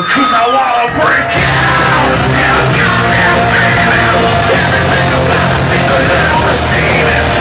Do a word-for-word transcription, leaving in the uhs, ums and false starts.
Because I wanna break out. And I'm gonna feel it. Everything about it, I feel it, I'm receiving.